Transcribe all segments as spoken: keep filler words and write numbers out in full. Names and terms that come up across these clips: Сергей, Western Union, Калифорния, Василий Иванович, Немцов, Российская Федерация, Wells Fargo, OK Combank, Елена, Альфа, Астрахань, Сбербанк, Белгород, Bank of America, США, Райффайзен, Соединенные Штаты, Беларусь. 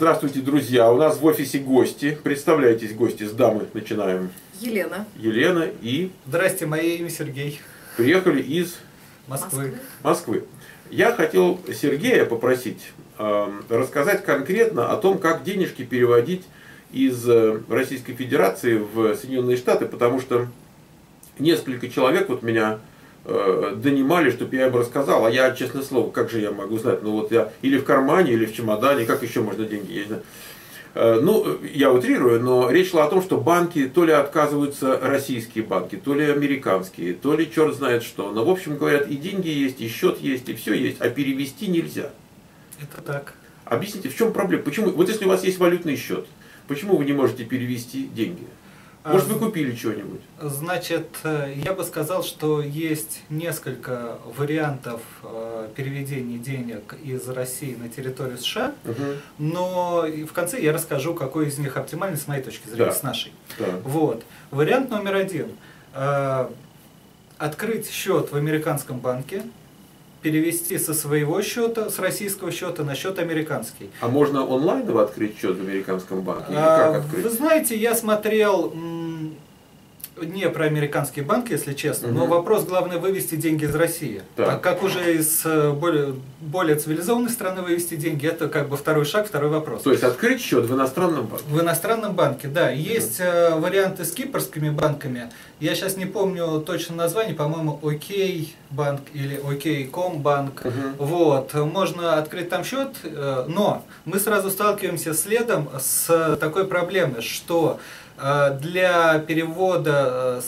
Здравствуйте, друзья. У нас в офисе гости. Представляйтесь, гости, с дамы начинаем. Елена. Елена и... Здрасте, мое имя Сергей. Приехали из... Москвы. Москвы. Я хотел Сергея попросить э, рассказать конкретно о том, как денежки переводить из Российской Федерации в Соединенные Штаты, потому что несколько человек вот меня э, донимали, чтобы я им рассказал, а я, честное слово, как же я могу знать, ну вот я или в кармане, или в чемодане, как еще можно деньги ездить. Э, ну, я утрирую, но речь шла о том, что банки то ли отказываются, российские банки, то ли американские, то ли черт знает что. Но, в общем, говорят, и деньги есть, и счет есть, и все есть, а перевести нельзя. Это так. Объясните, в чем проблема? Почему? Вот если у вас есть валютный счет, почему вы не можете перевести деньги? Может, вы купили чего-нибудь? Значит, я бы сказал, что есть несколько вариантов переведения денег из России на территорию США, угу. но в конце я расскажу, какой из них оптимальный с моей точки зрения, да. с нашей. Да. Вот. Вариант номер один. Открыть счет в американском банке, перевести со своего счета, с российского счета на счет американский. А можно онлайн открыть счет в американском банке? Или как открыть? Вы знаете, я смотрел не про американские банки, если честно, угу. но вопрос главный вывести деньги из России. Так. Так как уже из более, более цивилизованной страны вывести деньги, это как бы второй шаг, второй вопрос. То есть открыть счет в иностранном банке? В иностранном банке, да. Есть угу. варианты с кипрскими банками. Я сейчас не помню точно название, по-моему, OK Bank или OK Combank. Угу. Вот. Можно открыть там счет, но мы сразу сталкиваемся следом с такой проблемой, что для перевода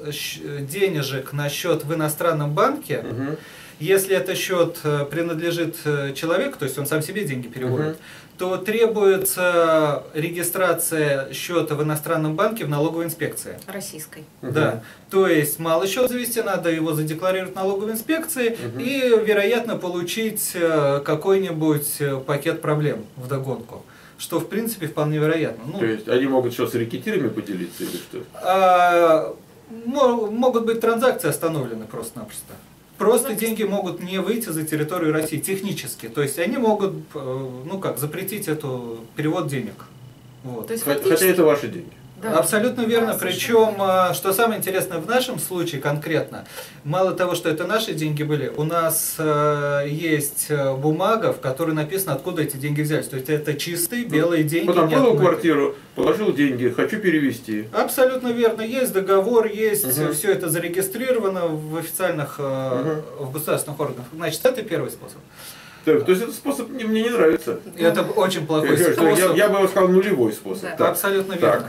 денежек на счет в иностранном банке, угу. если этот счет принадлежит человеку, то есть он сам себе деньги переводит, угу. то требуется регистрация счета в иностранном банке в налоговой инспекции. Российской. Угу. Да. То есть малый счет завести, надо его задекларировать в налоговой инспекции угу. и, вероятно, получить какой-нибудь пакет проблем вдогонку. Что, в принципе, вполне вероятно. Ну, то есть они могут что, с рэкетирами поделиться или что? А, могут быть транзакции остановлены просто-напросто. Просто, просто деньги могут не выйти за территорию России технически. То есть они могут, ну как, запретить эту перевод денег. Вот. То есть, хотя, хотя это ваши деньги. Да. Абсолютно верно. Да, Причем, что самое интересное в нашем случае конкретно, мало того, что это наши деньги были, у нас э, есть бумага, в которой написано, откуда эти деньги взялись. То есть это чистые белые деньги. Потом продал квартиру, положил деньги, хочу перевести. Абсолютно верно. Есть договор, есть, угу. все это зарегистрировано в официальных, э, угу. в государственных органах. Значит, это первый способ. То есть этот способ мне не нравится. Это очень плохой я способ. Я, я бы сказал, нулевой способ. Да. Так. Абсолютно верно. Так.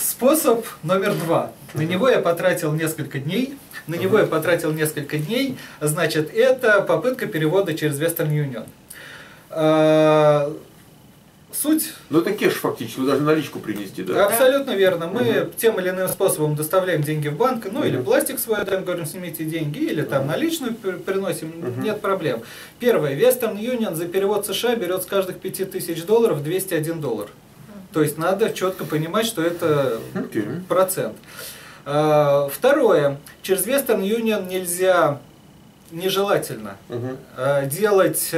Способ номер два. На него я потратил несколько дней. На него я потратил несколько дней. Значит, это попытка перевода через Western Union. Суть... Ну это кеш фактически, вы даже наличку принести, да? Абсолютно верно. Мы угу. тем или иным способом доставляем деньги в банк, ну угу. или пластик свой, там говорим, снимите деньги, или там угу. наличную приносим, угу. нет проблем. Первое. Western Union за перевод США берет с каждых пяти тысяч долларов двести один доллар. То есть надо четко понимать, что это okay. процент. Второе. Через Western Union нельзя, нежелательно, uh-huh. делать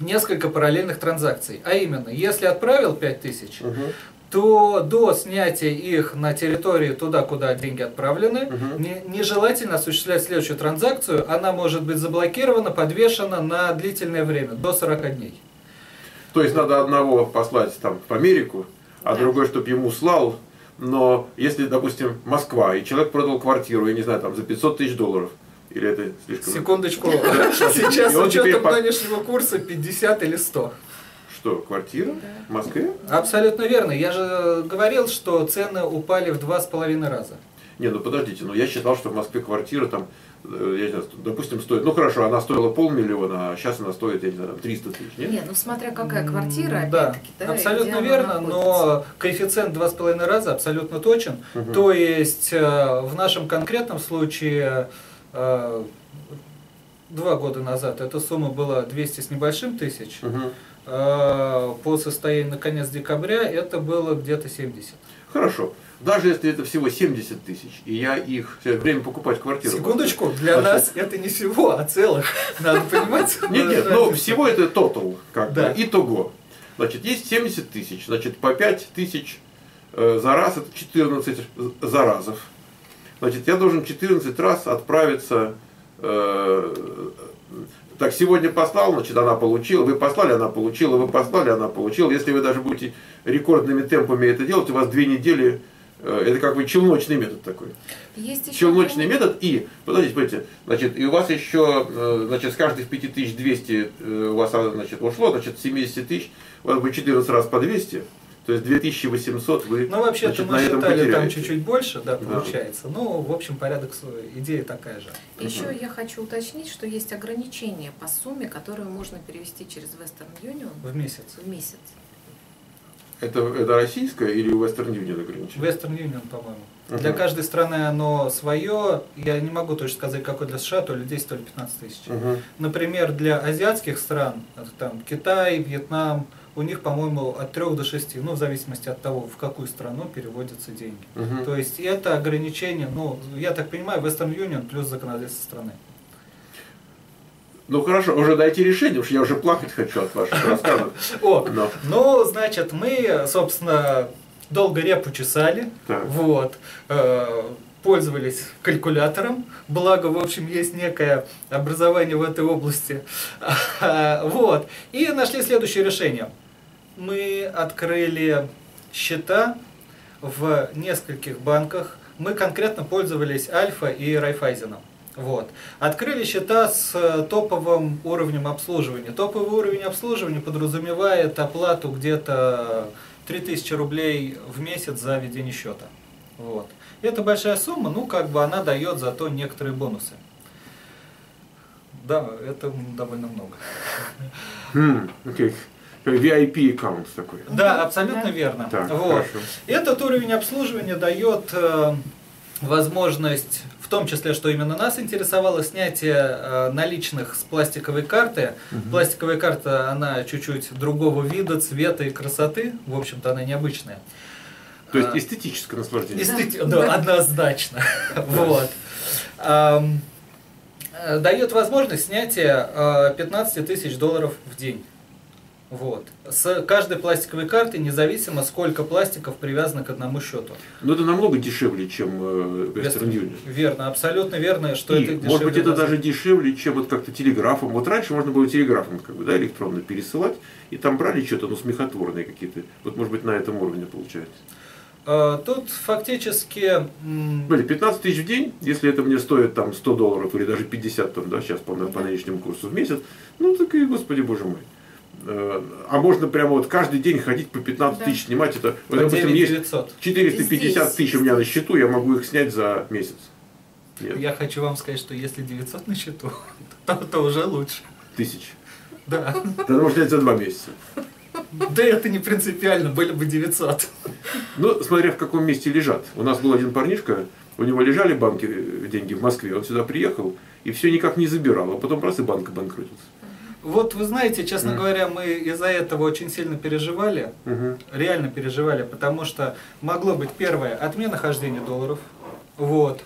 несколько параллельных транзакций. А именно, если отправил пять тысяч, uh-huh. то до снятия их на территории туда, куда деньги отправлены, uh-huh. не, нежелательно осуществлять следующую транзакцию. Она может быть заблокирована, подвешена на длительное время, до сорока дней. То есть надо одного послать там в Америку, а да. другой, чтобы ему слал. Но если, допустим, Москва, и человек продал квартиру, я не знаю, там за пятьсот тысяч долларов, или это слишком... Секундочку, сейчас с учетом нынешнего курса пятьдесят или сто. Что, квартира в Москве? Абсолютно верно. Я же говорил, что цены упали в два с половиной раза. Не, ну подождите, ну я считал, что в Москве квартира там, я не знаю, допустим, стоит, ну хорошо, она стоила полмиллиона, а сейчас она стоит, я не знаю, триста тысяч, нет? Не, ну смотря какая квартира, да, да, абсолютно верно, но коэффициент два с половиной раза абсолютно точен, угу. то есть в нашем конкретном случае два года назад эта сумма была двести с небольшим тысяч, угу. по состоянию на конец декабря это было где-то семьдесят. Хорошо. Даже если это всего семьдесят тысяч, и я их время покупать квартиру. Секундочку, для значит, нас это не всего, а целых. Надо понимать. Нет, нет, но всего это тотал, как бы, итого. Значит, есть семьдесят тысяч, значит, по пять тысяч за раз, это четырнадцать заразов. Значит, я должен четырнадцать раз отправиться. Так, сегодня послал, значит, она получила, вы послали, она получила, вы послали, она получила. Если вы даже будете рекордными темпами это делать, у вас две недели. Это как бы челночный метод такой. Есть еще челночный время. метод и, подождите, подождите, значит, и у вас еще, значит, с каждых пять тысяч двести у вас, значит, ушло, значит, семьдесят тысяч, у вас будет четырнадцать раз по двести, то есть две тысячи восемьсот вы, ну, вообще-то мы считали там чуть-чуть больше, да, получается, да. Ну, в общем, порядок, идея такая же. Еще угу. я хочу уточнить, что есть ограничение по сумме, которую можно перевести через Western Union в месяц. В месяц. Это, это российское или Western Union ограничение? Western Union, по-моему. Uh-huh. Для каждой страны оно свое. Я не могу точно сказать, какой для США, то ли десять, то ли пятнадцать тысяч. Uh-huh. Например, для азиатских стран, там Китай, Вьетнам, у них, по-моему, от трёх до шести, ну, в зависимости от того, в какую страну переводятся деньги. Uh-huh. То есть это ограничение, ну, я так понимаю, Western Union плюс законодательство страны. Ну хорошо, уже дайте решение, потому что я уже плакать хочу от ваших рассказов. О, Но. Ну, значит, мы, собственно, долго репу чесали, так. вот, э, пользовались калькулятором, благо, в общем, есть некое образование в этой области, вот, и нашли следующее решение. Мы открыли счета в нескольких банках, мы конкретно пользовались Альфа и Райффайзеном. Вот. Открыли счета с топовым уровнем обслуживания. Топовый уровень обслуживания подразумевает оплату где-то три тысячи рублей в месяц за ведение счета. Вот. Это большая сумма, ну как бы она дает зато некоторые бонусы. Да, это довольно много. Mm, okay. ви ай пи аккаунт такой. Да, абсолютно yeah. верно. Так, вот. Этот уровень обслуживания дает возможность, в том числе, что именно нас интересовало, снятие наличных с пластиковой карты. Угу. Пластиковая карта, она чуть-чуть другого вида, цвета и красоты. В общем-то, она необычная. То есть эстетическое наслаждение. Эстети... Да. Да, однозначно. Вот. Дает возможность снятия пятнадцати тысяч долларов в день. Вот. С каждой пластиковой карты, независимо, сколько пластиков привязано к одному счету. Но это намного дешевле, чем Western Union. Верно, абсолютно верно, что и, это может быть, это даже дешевле, чем вот как-то телеграфом. Вот раньше можно было телеграфом как бы, да, электронно пересылать, и там брали что-то, ну, смехотворные какие-то. Вот, может быть, на этом уровне получается. А, тут фактически... пятнадцать тысяч в день, если это мне стоит там сто долларов или даже пятьдесят, там, да, сейчас по, по нынешнему курсу в месяц, ну, так и, господи боже мой. А можно прямо вот каждый день ходить по пятнадцать тысяч, снимать это. Вот, допустим, есть четыреста пятьдесят тысяч у меня на счету, я могу их снять за месяц. Нет. Я хочу вам сказать, что если девятьсот на счету, то, то уже лучше. Тысяч. Да. Тогда можно снять за два месяца. Да это не принципиально, были бы девятьсот. Ну, смотря в каком месте лежат. У нас был один парнишка, у него лежали банки, деньги в Москве, он сюда приехал и все никак не забирал, а потом раз и банк обанкротился. Вот вы знаете, честно mm. говоря, мы из-за этого очень сильно переживали, mm-hmm. реально переживали, потому что могло быть, первое, отмена хождения долларов, вот,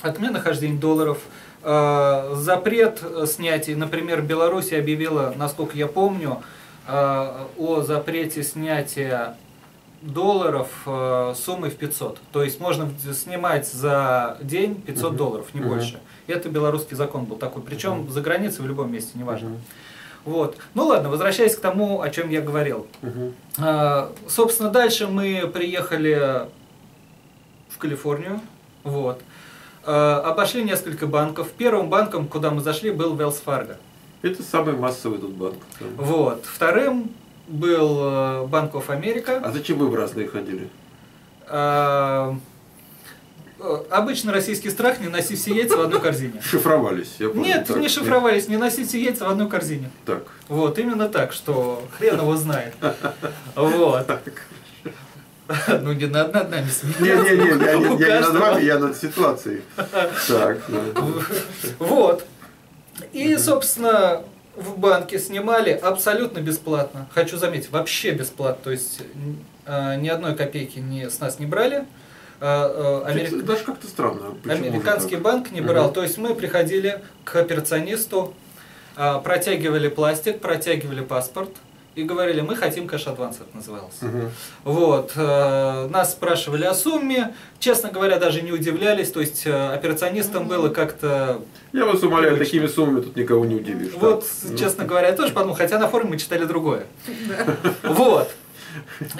отмена хождения долларов, э, запрет снятий, например, Беларусь объявила, насколько я помню, э, о запрете снятия долларов э, суммой в пятьсот, то есть можно снимать за день пятьсот mm-hmm. долларов, не mm-hmm. больше. Это белорусский закон был такой, причем uh-huh. за границей, в любом месте, неважно. Uh-huh. Вот. Ну ладно, возвращаясь к тому, о чем я говорил. Uh-huh. а, собственно, дальше мы приехали в Калифорнию, вот. а, обошли несколько банков. Первым банком, куда мы зашли, был Wells Fargo. Это самый массовый тут банк. Вот. Вторым был Bank of America. А зачем вы в разные ходили? А Обычно российский страх — не носить все яйца в одной корзине. Шифровались, я помню. Нет, так. не шифровались, не носить все яйца в одной корзине. Так. Вот, именно так, что хрен его знает. Вот. Ну не над нами смеяться. Не-не-не, я не над вами, я над ситуацией. Так. Вот. И, собственно, в банке снимали абсолютно бесплатно. Хочу заметить, вообще бесплатно. То есть ни одной копейки ни, с нас не брали. Америк... Это даже как-то странно. Американский банк не брал. Угу. То есть мы приходили к операционисту, протягивали пластик, протягивали паспорт и говорили, мы хотим кэш-адванс, это называлось. Угу. Вот. Нас спрашивали о сумме, честно говоря, даже не удивлялись, то есть операционистам было как-то... Я вас умоляю, такими суммами тут никого не удивишь. Вот, да? Честно говоря, я тоже подумал, хотя на форуме мы читали другое. Вот.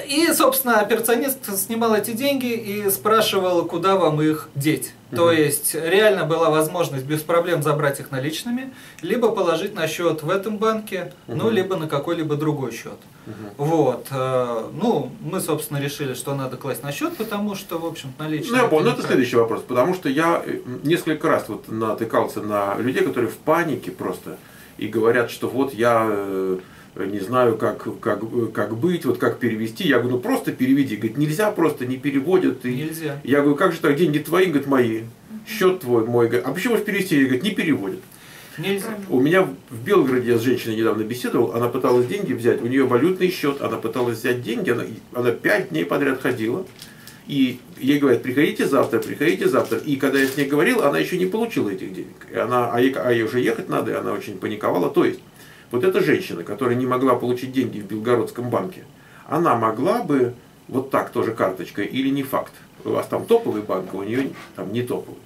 И, собственно, операционист снимал эти деньги и спрашивал, куда вам их деть. Mm-hmm. То есть, реально была возможность без проблем забрать их наличными, либо положить на счет в этом банке, mm-hmm. ну, либо на какой-либо другой счет. Mm-hmm. Вот. Ну, мы, собственно, решили, что надо класть на счет, потому что, в общем-то, наличные... Ну, я понял, это следующий вопрос, потому что я несколько раз вот натыкался на людей, которые в панике просто, и говорят, что вот я... не знаю, как, как, как быть, вот как перевести. Я говорю, ну просто переведи. Говорит, нельзя, просто не переводят. И нельзя. Я говорю, как же так, деньги твои, говорит, мои, счет твой, мой. А почему же перевести? Я говорю, не переводят. Нельзя. У меня в Белгороде я с женщиной недавно беседовал, она пыталась деньги взять, у нее валютный счет, она пыталась взять деньги, она, она пять дней подряд ходила. И ей говорят, приходите завтра, приходите завтра. И когда я с ней говорил, она еще не получила этих денег. И она, а, ей, а ей уже ехать надо, и она очень паниковала. То есть, вот эта женщина, которая не могла получить деньги в Белгородском банке, она могла бы вот так тоже карточкой или не факт? У вас там топовый банк, а у нее там не топовый.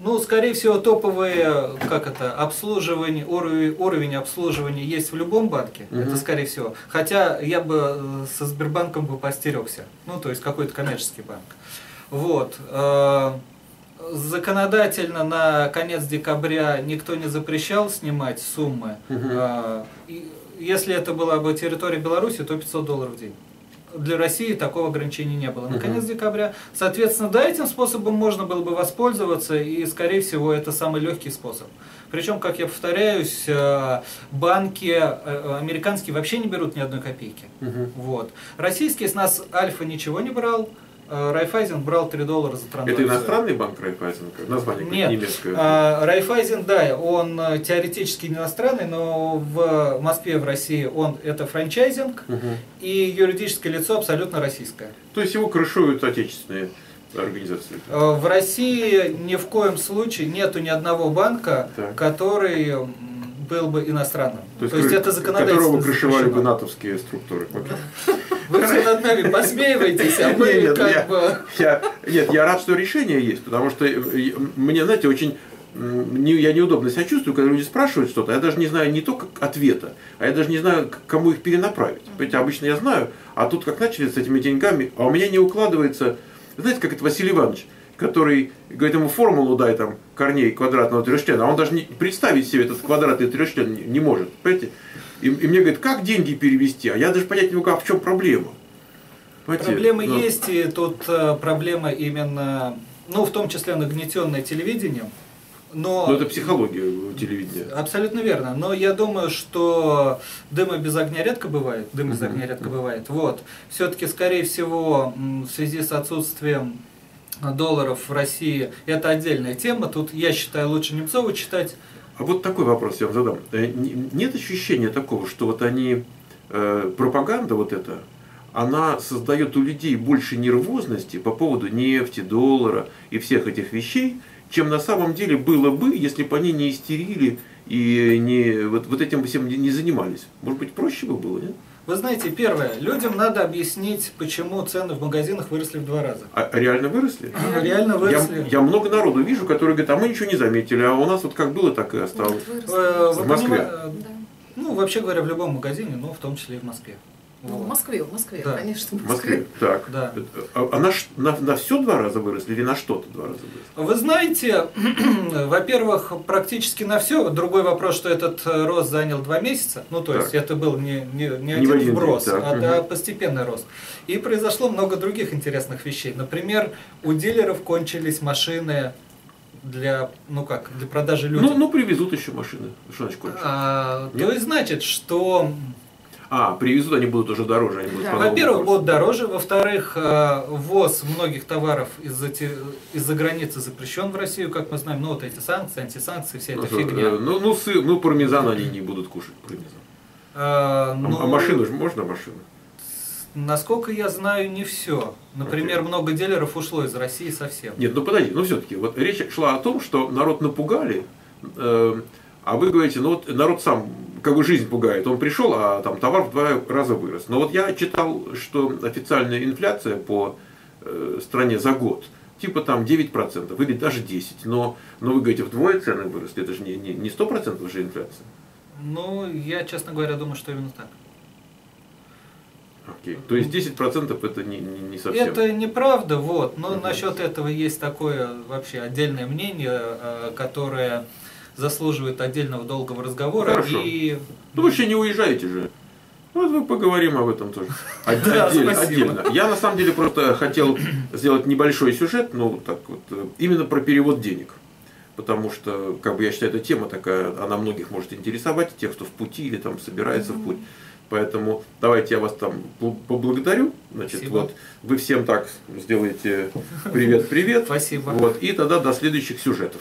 Ну, скорее всего, топовые, как это, обслуживание, уровень, уровень обслуживания есть в любом банке, угу. Это скорее всего. Хотя я бы со Сбербанком бы постерегся, ну, то есть какой-то коммерческий банк. Вот. Законодательно на конец декабря никто не запрещал снимать суммы. Uh-huh. Если это была бы территория Беларуси, то пятьсот долларов в день. Для России такого ограничения не было. Uh-huh. На конец декабря. Соответственно, да, этим способом можно было бы воспользоваться, и, скорее всего, это самый легкий способ. Причем, как я повторяюсь, банки американские вообще не берут ни одной копейки. Uh-huh. Вот. Российские с нас Альфа ничего не брал. Райффайзен брал три доллара за транзакцию. Это иностранный банк Райффайзен? Название нет. Немецкое. Райффайзен, да, он теоретически не иностранный, но в Москве, в России он это франчайзинг, угу. И юридическое лицо абсолютно российское. То есть его крышуют отечественные организации? В России ни в коем случае нету ни одного банка, так. который... был бы иностранным. То есть, То есть это законодательство. Которого крышевали бы натовские структуры. Вы все над нами посмеиваетесь, а мы как бы... Нет, я рад, что решение есть, потому что мне, знаете, очень... Я неудобно себя чувствую, когда люди спрашивают что-то, я даже не знаю не только ответа, а я даже не знаю, кому их перенаправить. Понимаете, обычно я знаю, а тут как начали с этими деньгами, а у меня не укладывается... Знаете, как это Василий Иванович, который говорит ему формулу дай там корней квадратного трехчлена, а он даже не, представить себе этот квадратный трехчлен не, не может, понимаете? И, и мне говорит, как деньги перевести, а я даже понять не могу, а в чем проблема? Понимаете? Проблемы Но... есть, и тут проблема именно, ну в том числе нагнетенное телевидением. Но, но это психология телевидения. Абсолютно верно. Но я думаю, что дыма без огня редко бывает. Дым без огня редко бывает. Вот. Все-таки, скорее всего, в связи с отсутствием долларов в России, это отдельная тема. Тут, я считаю, лучше Немцова читать. А вот такой вопрос я вам задам. Нет ощущения такого, что вот они, пропаганда вот эта, она создает у людей больше нервозности по поводу нефти, доллара и всех этих вещей, чем на самом деле было бы, если бы они не истерили и не, вот, вот этим всем не занимались. Может быть, проще бы было, нет? Вы знаете, первое, людям надо объяснить, почему цены в магазинах выросли в два раза. А реально выросли? Реально выросли. Я, я много народу вижу, которые говорят, а мы ничего не заметили, а у нас вот как было, так и осталось. Э, в Москве. Да. Ну, вообще говоря, в любом магазине, но в том числе и в Москве. Ну, вот. В Москве, в Москве, да. Конечно, в Москве. Москве. Так. Да. А, а на, на, на все два раза выросли или на что-то два раза выросли? Вы знаете, во-первых, практически на все. Другой вопрос, что этот рост занял два месяца. Ну, то так. есть это был не, не, не, не один вброс, день, а да, угу. постепенный рост. И произошло много других интересных вещей. Например, у дилеров кончились машины... Для, ну как, для продажи людям. Ну, ну привезут еще машины. А, то есть значит, что... А, привезут, они будут уже дороже. Да. Во-первых, будут дороже. Во-вторых, ввоз многих товаров из-за из-за границы запрещен в Россию, как мы знаем. Ну, вот эти санкции, антисанкции, вся ну, эта что, фигня. Ну, ну, сы, ну, пармезан они не будут кушать, пармезан. А, ну, а машину же можно машину? Насколько я знаю, не все. Например, много дилеров ушло из России совсем. Нет, ну подождите, ну все-таки, вот речь шла о том, что народ напугали, э, а вы говорите, ну вот народ сам, как бы жизнь пугает, он пришел, а там товар в два раза вырос. Но вот я читал, что официальная инфляция по э, стране за год, типа там девять процентов или даже десять процентов, но, но вы говорите, вдвое цены выросли, это же не, не, не сто процентов же инфляция. Ну, я, честно говоря, думаю, что именно так. Okay. То есть десять процентов это не, не, не совсем. Это неправда, вот, но uh-huh. насчет этого есть такое вообще отдельное мнение, которое заслуживает отдельного долгого разговора. Хорошо. И... Ну вы еще не уезжаете же. Вот мы поговорим об этом тоже. Отдельно, отдельно. Я на самом деле просто хотел сделать небольшой сюжет, ну так вот, именно про перевод денег. Потому что, как бы я считаю, эта тема такая, она многих может интересовать, тех, кто в пути или там собирается mm-hmm. в путь. Поэтому давайте я вас там поблагодарю. Значит, спасибо. Вот вы всем так сделаете привет-привет. Спасибо. Вот, и тогда до следующих сюжетов.